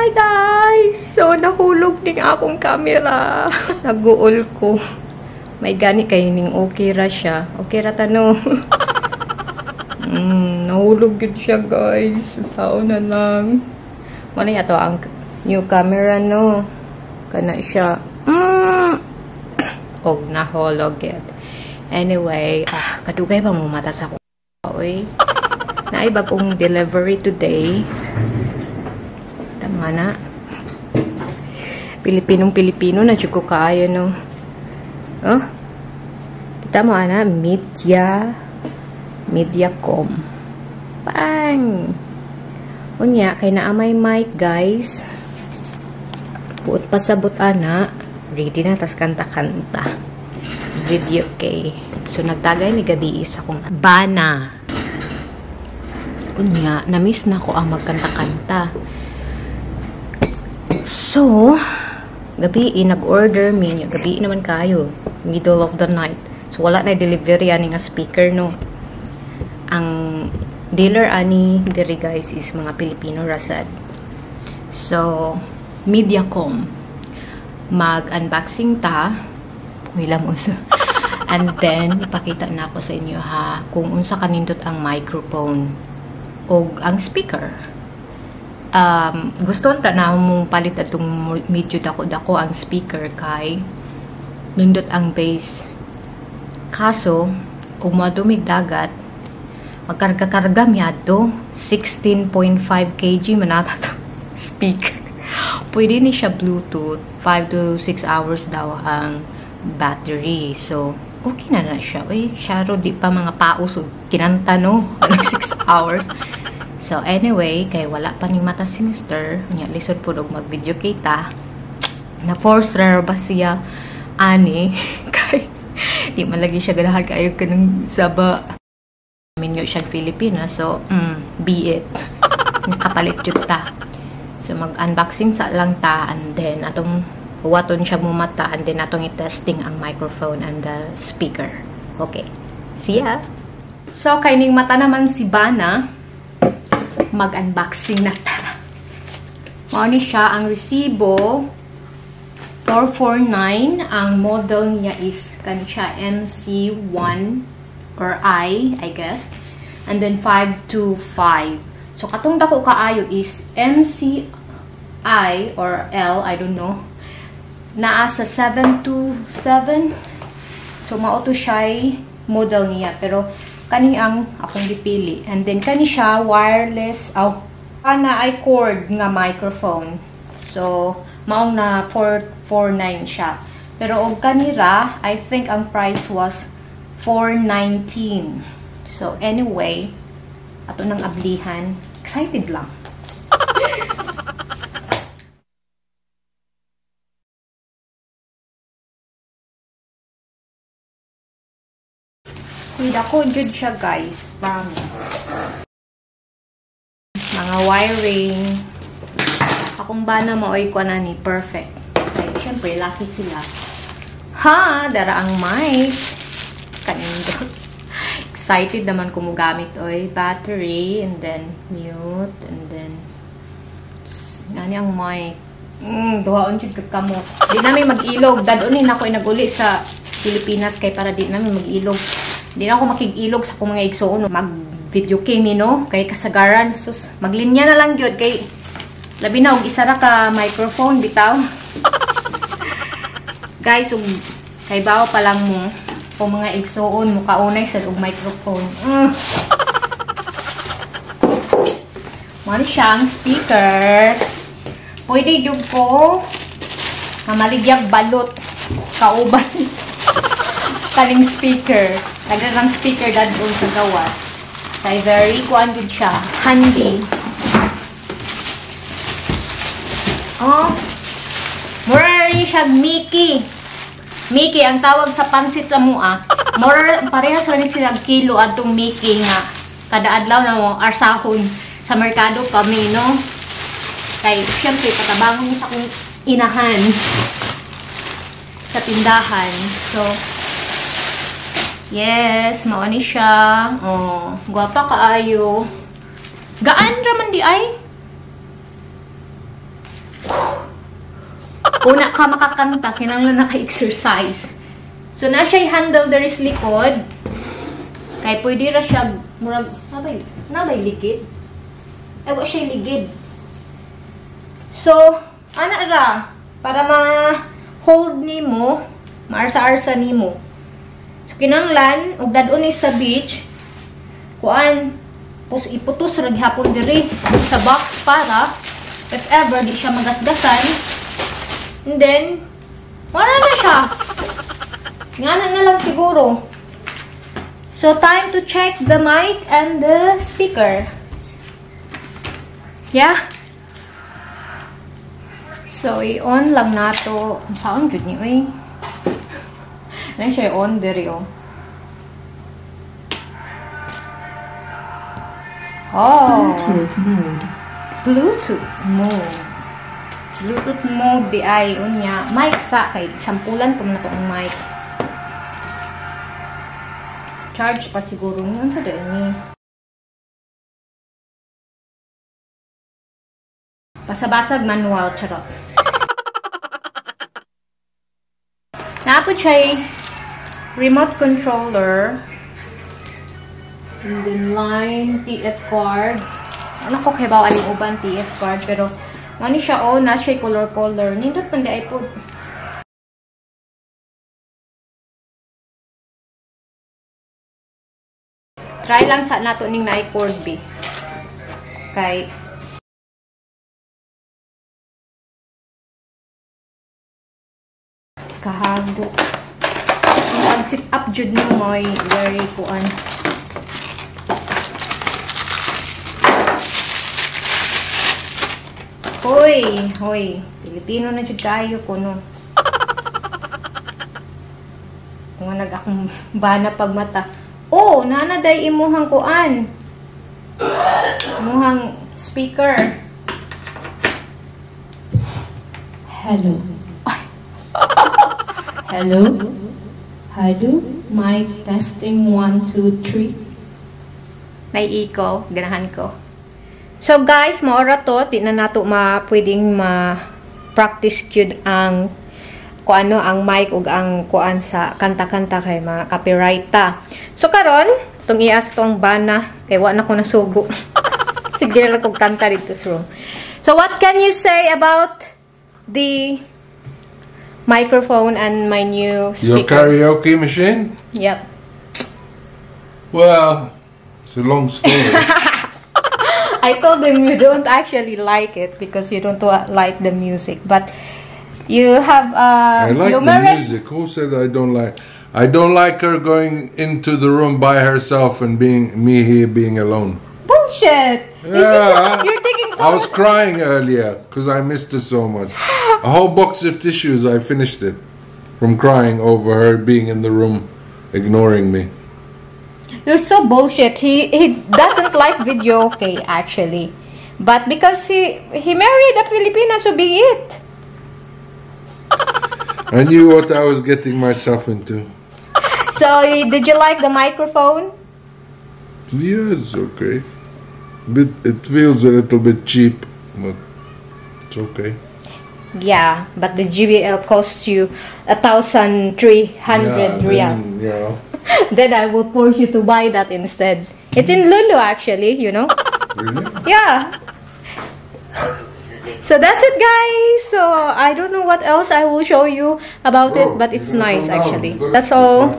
Hi guys! So, nahulog din akong camera. Nag-uol ko. May gani kayo ning okay ra siya. Okay ra tano. Nahulog yun siya guys. Sao na lang. Muna niya to ang new camera no. Kana siya. Og nahulog yun. Anyway, kadugay ba mo mata sa oy? Naibagong delivery today. Tama na. Pilipinong-Pilipino na dyan ko kaayo, no? Oh? Kita mo, ana? MediaCom. Bang! Unya, kay naamay mic, guys. Buot pasabot, ana. Ready na, tas kanta-kanta. Video kay. So, nagtagay ni gabi isa kong bana. Unya, namiss na ko ang magkanta-kanta. So, gabi nag-order menu. Gabi naman kayo. Middle of the night. So, wala na delivery ani nga speaker, no? Ang dealer ani diri guys is mga Pilipino rasad. So, MediaCom. Mag-unboxing ta. Kuilamuso. And then, ipakita na ako sa inyo ha. Kung unsa kanindot ang microphone. O ang speaker. Gusto nta na mong palit atong medyo dako-dako ang speaker kay nindot ang bass. Kaso, kung madumig dagat, magkarga-karga miyado, 16.5 kg manata to speaker. Pwede ni siya Bluetooth, 5 to 6 hours daw ang battery. So, okay na siya. Uy, syaro, di pa mga pausog. Kinanta, no? 6 hours. So, anyway, kay wala pa ni mata si Mr. Niya, lisod po dog mag-video kita. Na-force raro ba siya? Ani. Kay, di malagi siya ganahan kayo ka ng saba. Minyo siya Filipina. So, be it. Nakapalit yun ta. So, mag-unboxing sa lang ta. And then, atong huwaton siya mumata. And then, atong i-testing ang microphone and the speaker. Okay. See ya! So, kay ning mata naman si Bana. Mag-unboxing na tara. Mauni siya. Ang resibo, 449. Ang model niya is kanisya MC1 or I guess. And then 525. So, katong dako kaayo is MCI or L, I don't know. Naa sa 727. So, mauto siya model niya. Pero, kani ang akong gipili. And then, kani siya wireless, kana ay cord nga microphone. So, maong na 449 siya. Pero, og kanira, I think ang price was 419. So, anyway, ato nang ablihan. Excited lang. Dako jud siya guys, promise. Mga wiring. Akong bana maoy ko na ni perfect. Kaya syempre laki sila. Ha, dara ang mic. Kanindot. Excited naman kumugamit oy, battery and then mute and then ngani ang mic. Duhaon jud kakamot. Di na may mag-ilog. Dadonin ako ay naguli sa Pilipinas kay para di na may mag-ilog. Hindi na ako makig-ilog sa kung mga igsoon. Mag-video kami, no? Kay kasagaran. Sus, maglinya na lang yun. Kay, labi na, og isa ra ka microphone, bitaw. Guys, kay bawa pa lang mo, kung mga igsoon, mukaunay sa og microphone. Mali siyang speaker. Pwede yun ko. Kamaligyag balot. Kauban. Kaling speaker. Nagdagang speaker dad doon sa gawas. Kaya very kuandid siya. Handy. Oh. Murari siya Mickey. Mickey, ang tawag sa pansit sa mua. Parehas rin silang kilo atong Mickey nga. Kada adlaw na mo, arsahon sa merkado kami, no? Kaya, syempre, patabangon niya sa kong inahan. Sa tindahan. So, yes, maani siya. Oh, guwapa kaayo. Gaan raman di ay? Una ka makakanta, kinanglan na ka-exercise. So, na siya handle dari sa likod. Kaya pwede ra siya, murag, nabay ligid? Ewa siya ligid. So, ana ra, para ma-hold ni mo, maarsa-arsa ni mo. So, kinanglan, ugdadon ni sa beach, kuan, pus iputus ra gihapon diri sa box para if ever di siya magasgasan. And then wala na siya. Ngana na lang siguro. So time to check the mic and the speaker. Yeah. So i-on lang nato. Sound good niyo eh. Na siya i-on diri oh. Oh, Bluetooth mode. Bluetooth mode. Bluetooth mode di ay unya. Mic sa kay sampulan pa man ako ang mic. Charge pa siguro niyon sa dini. Basabasag manual charot. Naapod siya remote controller. And then line, TF card. Ano ko kahibaw aling uban TF card. Pero, ano siya, oh, na siya color-color. Nindot pandi ay po. Try lang sa nato ning na i-cord B. Okay. Kahago. Mag-sit up jud ni moy. Very kuan. Hoy, hoy. Pilipino na dyan tayo, kuno. Kung nag-akong bana pagmata. Oh, nanaday imuhang kuan. Imuhang speaker. Hello. Hello. Hello. Mic testing 1, 2, 3. Naiiko, ganahan ko. So guys, maora to, di na nato pwedeng ma-practice cute ang kuano ang mic ug ang kuan sa kanta-kanta kay mga copyright ta. So karon, tong iya sa tong bana, kay wa na ko nasugo. Sige na lang kog kanta dito sa room. So what can you say about the microphone and my new speaker? Your karaoke machine? Yep. Well, it's a long story. I told them you don't actually like it because you don't like the music, but you have I like the music. Who said I don't like? I don't like her going into the room by herself and being me here being alone. Bullshit! Yeah, you're taking so I was crying earlier because I missed her so much. A whole box of tissues. I finished it from crying over her being in the room, ignoring me. You're so bullshit. He doesn't like video, okay, actually. But because he married a Filipina, so be it. I knew what I was getting myself into. So, did you like the microphone? Yeah, it's okay. But it feels a little bit cheap, but it's okay. Yeah, but the GBL costs you 1,300 riyal. Yeah. Then I will force you to buy that instead. It's in Lulu, actually, you know. Really? Yeah. So that's it, guys. So I don't know what else I will show you about it, but it's nice, actually. That's all.